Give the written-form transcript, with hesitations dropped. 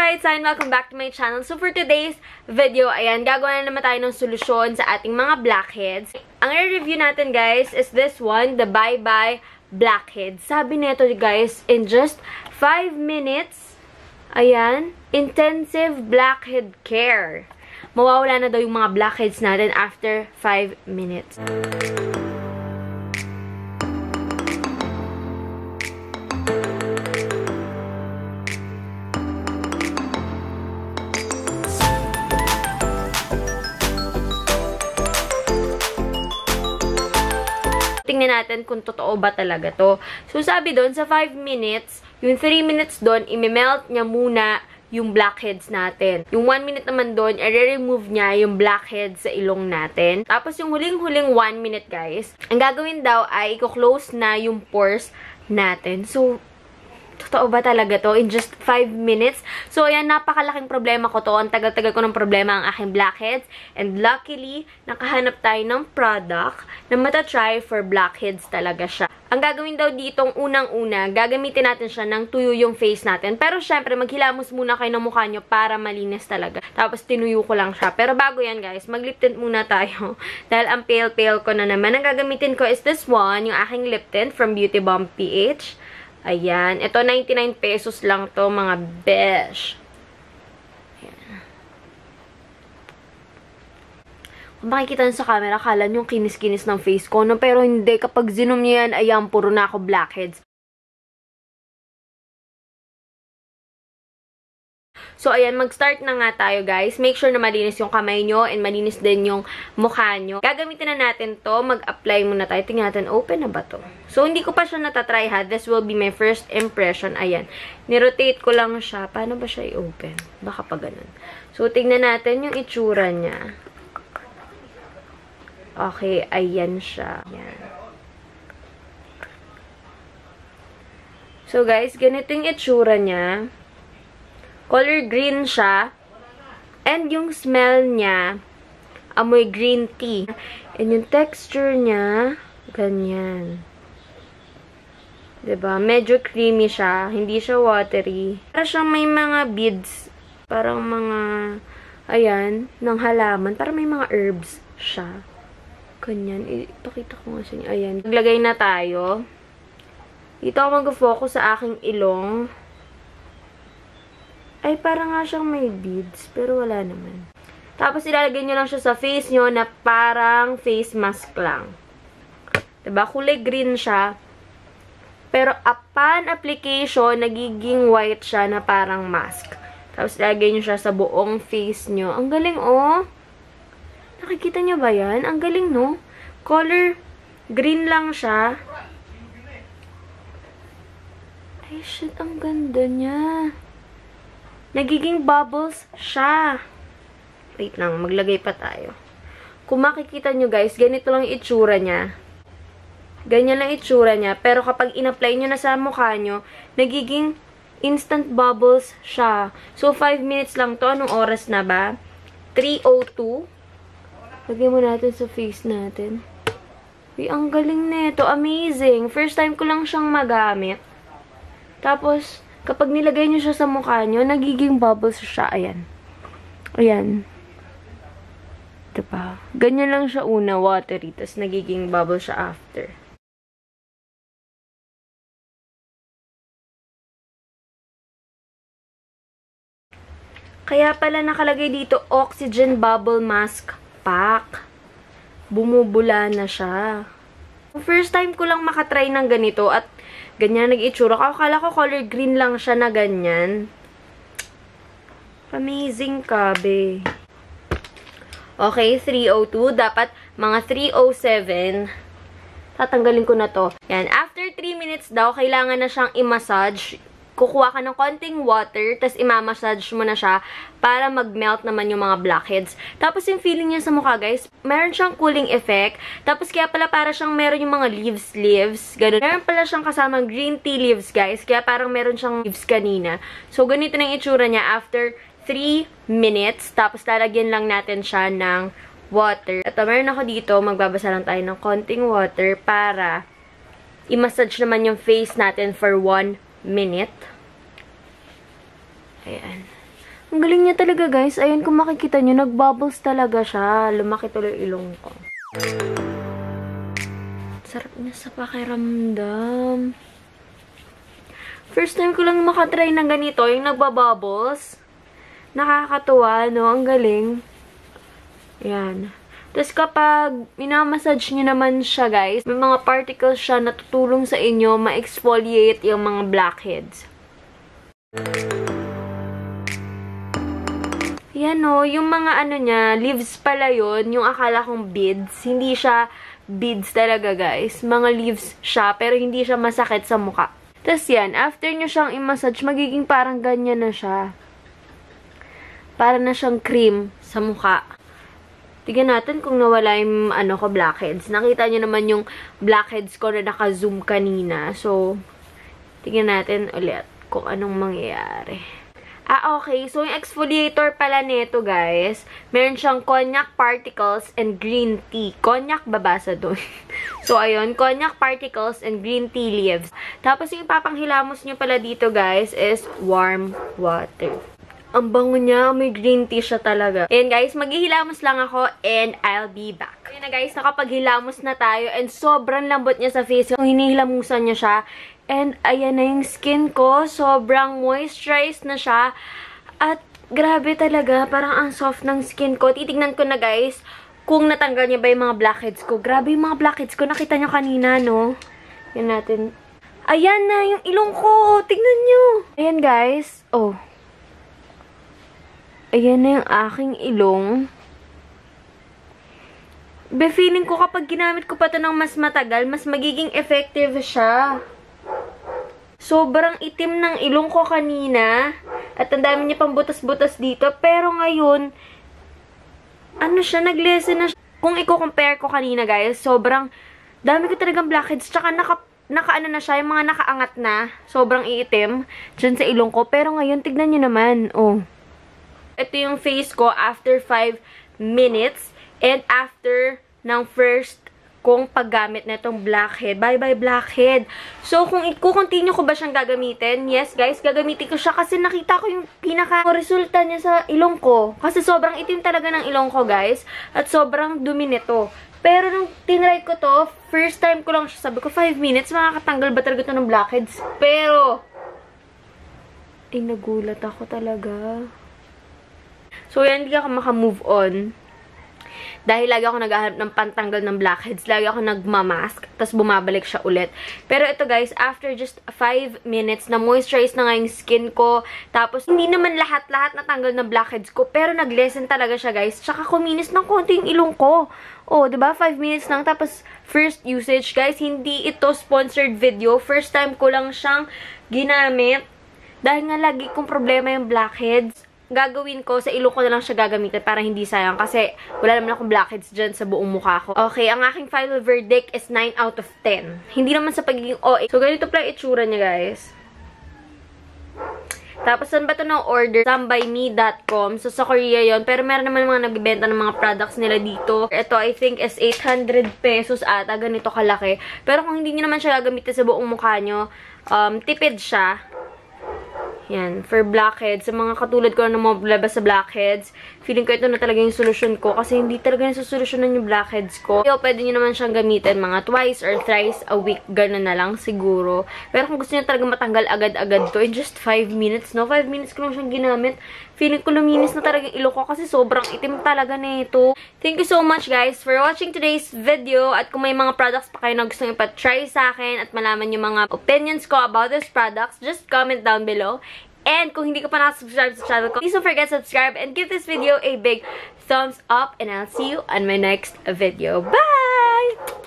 Hi guys! Welcome back to my channel. So for today's video, ayan, gagawa na naman tayo ng solusyon sa ating mga blackheads. Ang i-review natin guys is this one, the Bye Bye Blackheads. Sabi nito guys, in just 5 minutes, ayan, intensive blackhead care. Mawawala na daw yung mga blackheads natin after 5 minutes. Tingnan natin kung totoo ba talaga to. So, sabi doon, sa 5 minutes, yung 3 minutes doon, imimelt niya muna yung blackheads natin. Yung 1 minute naman doon, i-remove niya yung blackheads sa ilong natin. Tapos, yung huling-huling 1 minute, guys, ang gagawin daw ay i-close na yung pores natin. So, totoo ba talaga to? In just 5 minutes? So, ayan, napakalaking problema ko to. Ang tagal-tagal ko ng problema ang aking blackheads. And luckily, nakahanap tayo ng product na matatry for blackheads talaga siya. Ang gagawin daw ditong unang-una, gagamitin natin siya ng tuyo yung face natin. Pero syempre, maghilamos muna kayo ng mukha nyo para malinis talaga. Tapos, tinuyo ko lang siya. Pero bago yan, guys, mag-lip tint muna tayo. Dahil ang pale-pale ko na naman. Ang gagamitin ko is this one, yung aking lip tint from Beauty Bomb PH. Ayan. Ito, 99 pesos lang to mga besh. Ayan. Kung makikita nyo sa camera, akala nyo kinis-kinis ng face ko, no? Pero hindi. Kapag zinom nyo yan, ayan, puro na ako blackheads. So, ayan, mag-start na nga tayo, guys. Make sure na malinis yung kamay nyo and malinis din yung mukha nyo. Gagamitin na natin to. Mag-apply muna tayo. Tingnan natin, open na ba to? So, hindi ko pa siya natatry, ha. This will be my first impression. Ayan. Nirotate ko lang siya. Paano ba siya i-open? Baka pa ganun. So, tingnan natin yung itsura niya. Okay, ayan siya. Ayan. So, guys, ganito yung itsura niya. Color green siya. And yung smell niya, amoy green tea. And yung texture niya, ganyan. Diba? Medyo creamy siya. Hindi siya watery. Para siyang may mga beads. Parang mga, ayan, ng halaman. Parang may mga herbs siya. Ganyan. Ipakita ko nga sa inyo. Ayan. Naglagay na tayo. Dito ako mag-focus sa aking ilong. Ay, parang nga siyang may beads, pero wala naman. Tapos, ilalagay nyo lang siya sa face nyo na parang face mask lang. Diba? Kulay green siya. Pero, upon application, nagiging white siya na parang mask. Tapos, ilalagay nyo siya sa buong face nyo. Ang galing, oh! Nakikita nyo ba yan? Ang galing, no? Color green lang siya. Ay, shit. Ang ganda niya. Nagiging bubbles siya. Wait lang, maglagay pa tayo. Kung makikita nyo guys, ganito lang itsura niya. Ganyan lang itsura niya. Pero kapag in-apply nyo na sa mukha nyo, nagiging instant bubbles siya. So, 5 minutes lang to. Anong oras na ba? 3:02. Lagyan mo natin sa face natin. Uy, ang galing nito. Amazing. First time ko lang siyang magamit. Tapos, kapag nilagay nyo siya sa mukha nyo, nagiging bubbles siya. Ayan. Ayan. Diba? Ganyan lang siya una, watery. Tapos nagiging bubbles siya after. Kaya pala nakalagay dito, Oxygen Bubble Mask Pack. Bumubula na siya. First time ko lang makatry ng ganito at ganyan nag-itsura ko. Akala ko color green lang siya na ganyan. Amazing ka, be. Okay, 3:02. Dapat mga 3:07. Tatanggalin ko na to. Yan. After 3 minutes daw, kailangan na siyang i-massage. Kukuha ka ng konting water, tapos i-massage mo na siya para mag-melt naman yung mga blackheads. Tapos yung feeling niya sa mukha, guys, meron siyang cooling effect. Tapos kaya pala para siyang meron yung mga leaves, ganun. Meron pala siyang kasamang green tea leaves, guys. Kaya parang meron siyang leaves kanina. So, ganito na yung itsura niya after 3 minutes. Tapos lalagyan lang natin siya ng water. At meron ako dito, magbabasa lang tayo ng konting water para i-massage naman yung face natin for 1 minute. Ayan. Ang galing niya talaga, guys. Ayun, kung makikita nyo, nagbubbles talaga siya. Lumaki tuloy ilong ko. Sarap niya sa pakiramdam. First time ko lang makatry ng ganito, yung nagbabubbles. Nakakatuwa, no? Ang galing. Yan. Tapos kapag minamassage nyo naman siya, guys, may mga particles siya na tutulong sa inyo ma-exfoliate yung mga blackheads. Yan o, yung mga ano niya, leaves pala yun, yung akala kong beads. Hindi siya beads talaga, guys. Mga leaves siya, pero hindi siya masakit sa mukha. Tapos yan, after nyo siyang i-massage, magiging parang ganyan na siya. Para na siyang cream sa mukha. Tignan natin kung nawala yung ano ko, blackheads. Nakita nyo naman yung blackheads ko na naka-zoom kanina. So, tignan natin ulit kung anong mangyayari. Ah, okay. So, yung exfoliator pala nito, guys, meron siyang cognac particles and green tea. Cognac, babasa doon. So, ayun. Cognac particles and green tea leaves. Tapos, yung papanghilamos nyo pala dito, guys, is warm water. Ang bango niya, may green tea siya talaga. And guys, maghihilamos lang ako and I'll be back. Ayun na guys, nakapaghilamos na tayo and sobrang lambot niya sa face. Yung hinihilamusan niya siya. And ayan na yung skin ko. Sobrang moisturized na siya. At grabe talaga, parang ang soft ng skin ko. Titignan ko na guys kung natanggal niya ba yung mga blackheads ko. Grabe yung mga blackheads ko. Nakita niyo kanina, no? Yan natin. Ayan na yung ilong ko. Tignan niyo. Ayan guys. Oh. Ayan na yung aking ilong. Be-feeling ko kapag ginamit ko pa ito ng mas matagal, mas magiging effective siya. Sobrang itim ng ilong ko kanina. At ang dami niya pang butas-butas dito. Pero ngayon, ano siya, nag-lessen na siya. Kung i-compare ko kanina, guys, sobrang dami ko talagang blackheads. Tsaka naka-ano na siya, yung mga nakaangat na. Sobrang iitim dyan sa ilong ko. Pero ngayon, tignan nyo naman, oh. Ito yung face ko after 5 minutes and after ng first kong paggamit na itong blackhead. Bye-bye blackhead. So, kung i-continue ko ba siyang gagamitin? Yes, guys, gagamitin ko siya kasi nakita ko yung pinaka-resulta niya sa ilong ko. Kasi sobrang itim talaga ng ilong ko, guys. At sobrang dumi nito. Pero nung tinry ko to, first time ko lang siya. Sabi ko, 5 minutes, makakatanggal ba talaga ito ng blackheads? Pero, nagulat ako talaga. So, yan, hindi ako makamove on. Dahil lagi ako naghahanap ng pantanggal ng blackheads. Lagi ako nagmamask. Tapos, bumabalik siya ulit. Pero ito, guys, after just 5 minutes, na-moisturize na nga yung skin ko. Tapos, hindi naman lahat-lahat natanggal ng blackheads ko. Pero, nag-lessen talaga siya, guys. Tsaka, kuminis ng konti yung ilong ko. Oh, diba? 5 minutes lang. Tapos, first usage, guys. Hindi ito sponsored video. First time ko lang siyang ginamit. Dahil nga, lagi kong problema yung blackheads. Gagawin ko, sa ilong ko na lang siya gagamitin para hindi sayang kasi wala naman akong blackheads dyan sa buong mukha ko. Okay, ang aking final verdict is 9 out of 10. Hindi naman sa pagiging OA. So, ganito pala itsura niya, guys. Tapos, saan ba ito na order? Sambayme.com. So, sa Korea yon. Pero meron naman mga nagbibenta ng mga products nila dito. Ito, I think, is 800 pesos ata. Ganito kalaki. Pero kung hindi nyo naman siya gagamitin sa buong mukha nyo, tipid siya. Yan, for blackheads. Sa mga katulad ko na lumabas sa blackheads, feeling ko ito na talaga yung solusyon ko kasi hindi talaga nasusolusyonan yung blackheads ko. So, pwede nyo naman siyang gamitin mga twice or thrice a week. Ganun na lang siguro. Pero kung gusto nyo talaga matanggal agad-agad to, in just 5 minutes, no? 5 minutes ko lang siyang ginamit. Feeling ko luminis na talaga yung ilong ko kasi sobrang itim talaga na ito. Thank you so much, guys, for watching today's video. At kung may mga products pa kayo na gustong ipatry sa akin at malaman yung mga opinions ko about these products, just comment down below. And kung hindi ka pa nakasubscribe sa channel ko, please don't forget to subscribe and give this video a big thumbs up. And I'll see you on my next video. Bye!